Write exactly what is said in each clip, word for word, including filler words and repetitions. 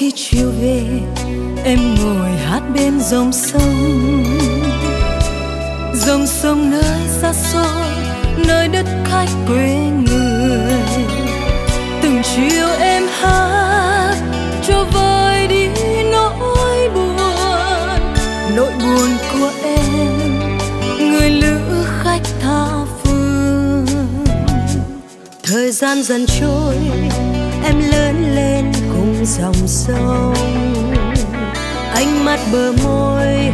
khi chiều về em ngồi hát bên dòng sông, dòng sông nơi xa xôi, nơi đất khách quê người. Từng chiều em hát cho vơi đi nỗi buồn, nỗi buồn của em người lữ khách tha phương. Thời gian dần trôi, em lớn lên cùng dòng sông. Ánh mắt bờ môi,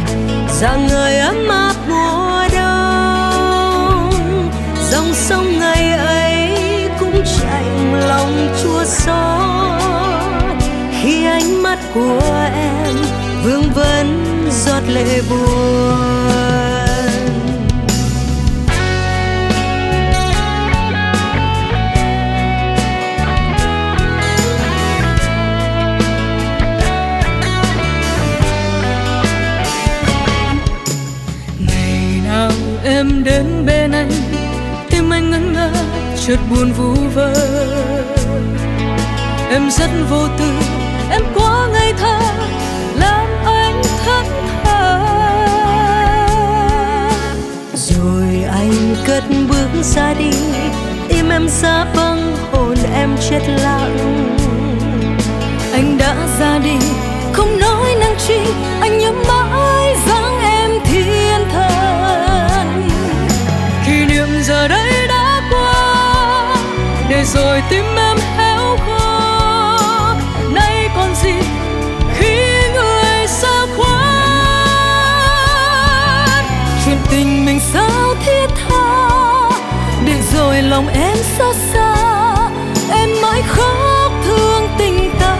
dáng người ấm áp mùa đông. Dòng sông ngày ấy cũng chạnh lòng chua xót khi ánh mắt của em vương vấn giọt lệ buồn. Em đến bên anh, tim anh ngẩn ngơ, chợt buồn vu vơ. Em rất vô tư, em quá ngây thơ, làm anh thẫn thờ. Rồi anh cất bước ra đi, tim em giá băng, hồn em chết lặng. Anh đã ra đi, không nói năng chi, anh nhớ mãi dáng em thiên thần. Giờ đây đã qua, để rồi tim em héo khô. Nay còn gì khi người xa khoát? Chuyện tình mình sao thiết tha, để rồi lòng em xót xa. Em mãi khóc thương tình ta.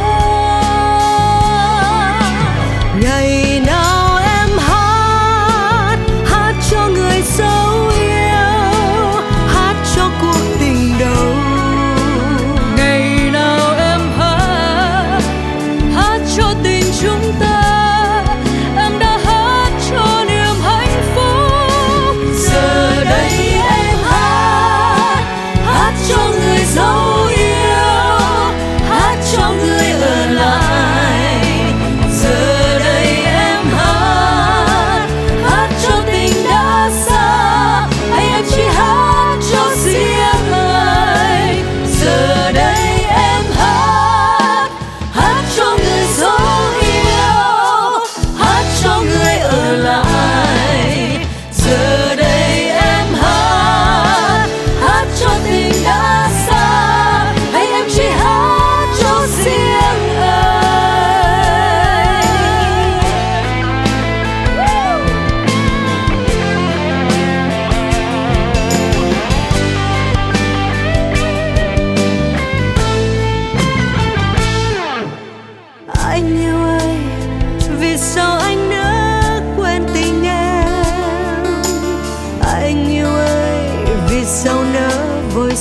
Ngày nào em hát, hát cho người dấu yêu, cho cuộc tình đầu. Ngày nào em hát, hát cho tình chúng ta. Em đã hát cho niềm hạnh phúc. Giờ đây em hát, hát cho người dấu yêu, hát cho người ở lại. Giờ đây em hát, hát cho tình đã xa. Hay em chỉ hát cho riêng ai? Giờ đây em hát, hát cho người dấu yêu, hát cho người ở lại. Giờ đây em hát, hát cho tình đã xa. Hay em chỉ hát cho riêng ai?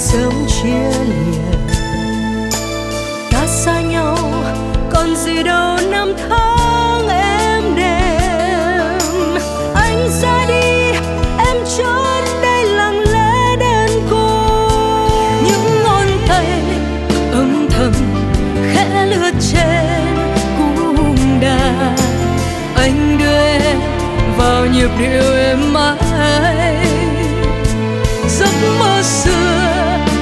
Sống chia lìa ta xa nhau, còn gì đâu năm tháng em đêm. Anh ra đi, em trốn đây lặng lẽ đơn côi. Những ngón tay âm thầm khẽ lướt trên cung đàn. Anh đưa em vào nhịp điệu em mãi. Giấc mơ xưa